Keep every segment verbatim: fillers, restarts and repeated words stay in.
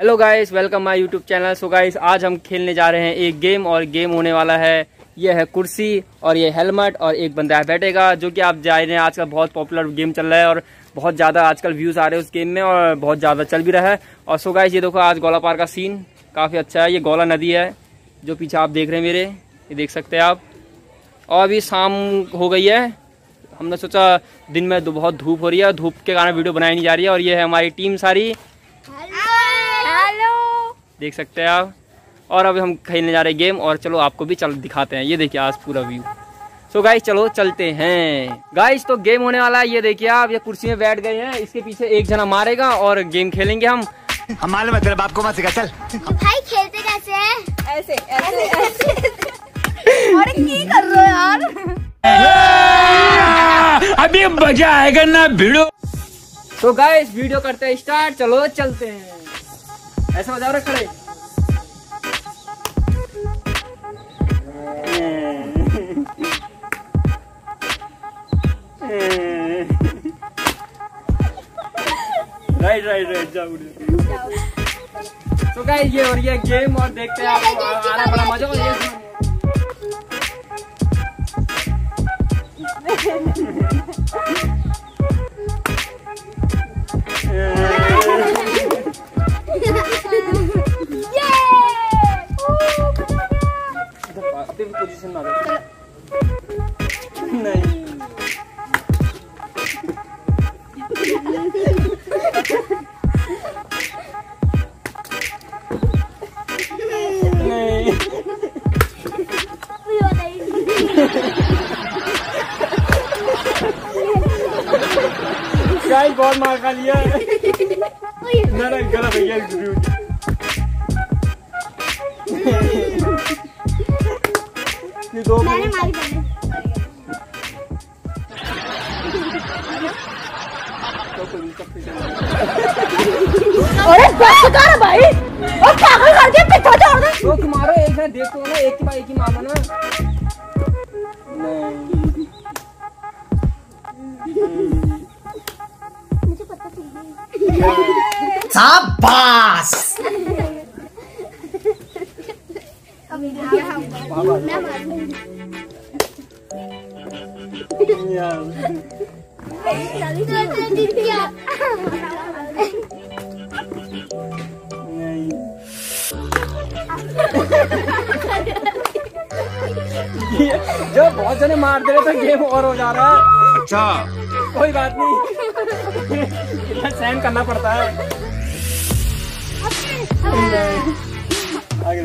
Hello guys, welcome my YouTube channel. So guys, आज हम खेलने जा रहे हैं एक गेम और गेम होने वाला है, यह है कुर्सी और ये हेलमेट और एक बंदा बैठेगा, जो कि आप जा रहे हैं। आजकल बहुत पॉपुलर गेम चल रहा है और बहुत ज़्यादा आजकल व्यूज़ आ रहे हैं उस गेम में और बहुत ज़्यादा चल भी रहा है। और सो गाइस, ये देखो आज गौला पार का सीन काफ़ी अच्छा है। ये गौला नदी है जो पीछे आप देख रहे हैं मेरे, ये देख सकते हैं आप। और अभी शाम हो गई है, हमने सोचा दिन में बहुत धूप हो रही है, धूप के कारण वीडियो बनाई नहीं जा रही है। और ये है हमारी टीम सारी, देख सकते हैं आप। और अब हम खेलने जा रहे हैं गेम और चलो आपको भी चल दिखाते हैं। ये देखिए आज पूरा व्यू। सो गाइस चलो चलते हैं। गाइस तो गेम होने वाला है, ये देखिए आप। ये कुर्सी में बैठ गए हैं, इसके पीछे एक जना मारेगा और गेम खेलेंगे हम। हम मालूम है तेरे बाप को मत सिखा, चल। भाई खेलते कैसे हैं? ऐसे ऐसे ऐसे। अरे क्या कर रहे हो यार? अभी मजा आएगा ना भिड़ो। तो गाइस वीडियो करते हैं स्टार्ट, चलो चलते हैं। ऐसा मजा रहा खड़े। राइट राइट राइट जाओ। तो गाइस ये और ये गेम और देखते हैं आपको आना बड़ा मजा हो रहा है। पोजीशन नहीं। नहीं। गाइस बहुत मार खा लिया है। गलत भैया दो मैंने मारी अरे कर भाई, और पागल करके पिछा छोड़ दे। तो मारो एक ना, देख तो ना एक की भाई की मामा ना। मुझे पता चल गया। शाबाश। जो बहुत जने मार दे रहे थे, गेम और हो जा रहा है। अच्छा कोई बात नहीं, इतना सहन करना पड़ता है। आगे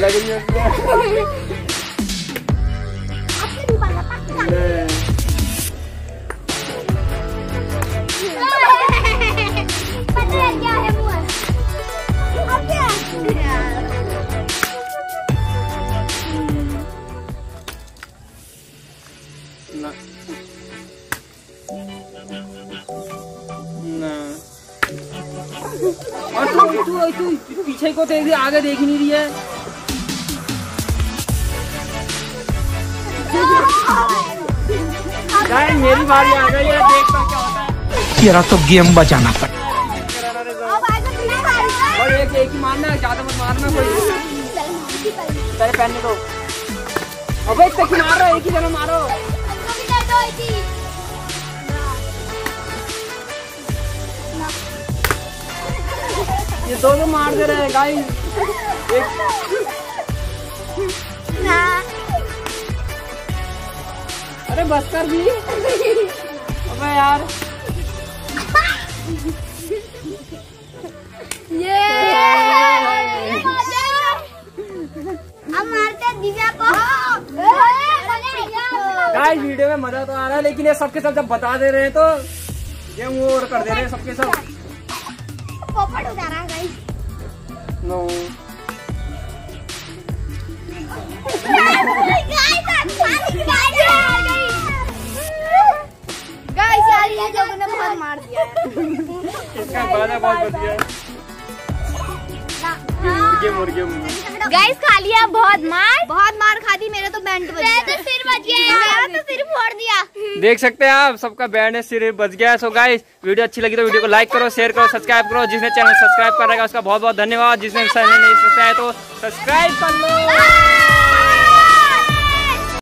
लगे पीछे को तेरे आगे देख ही नहीं रही है। गाइस मेरी बारी आ गई है, देखता क्या होता है। तेरा तो गेम बचाना पड़ेगा। और एक एक ही मारना, ज्यादा मत मारना कोई। तेरे पहनने दो। अबे एक तक मार रहा है, एक ही जना मारो। ये दोनों मार दे रहे हैं गाइस। अरे बस कर दी। अबे यार ये हम मारते दिव्या को। गाइस वीडियो में मजा तो आ रहा है, लेकिन ये सबके सब जब बता दे रहे हैं तो ये वो और कर दे रहे हैं सबके सब। पोपट हो जा रहा है गाइस। नो गाइस यार ये लोगों ने बहुत मार दिया है। इसका बाधा बहुत बढ़ गया है। मुर्गे मुर्गे मुर्गे गाइस खा लिया बहुत मार, बहुत मार खा दी। मेरा तो बैंड बच गया, तो सिर बच गया, मेरा तो सिर फोड़ दिया। देख सकते हैं आप, सबका बैंड है, सिर बच गया। सो गाइस वीडियो अच्छी लगी तो वीडियो को लाइक करो, शेयर करो, सब्सक्राइब करो। जिसने चैनल सब्सक्राइब कर रहेगा उसका बहुत बहुत धन्यवाद, जिसने चैनल नहीं सब्सक्राइब तो सब्सक्राइब कर लो।